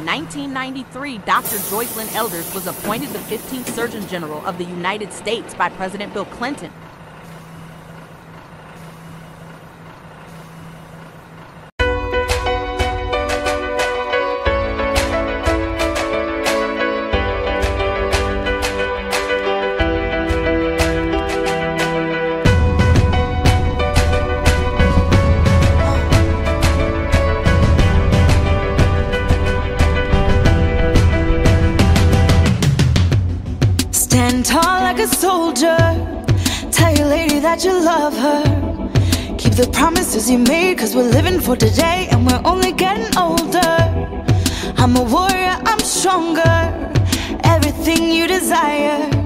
1993, Dr. Joycelyn Elders was appointed the 15th Surgeon General of the United States by President Bill Clinton. Stand tall like a soldier, tell your lady that you love her. Keep the promises you made, cause we're living for today and we're only getting older. I'm a warrior, I'm stronger, everything you desire.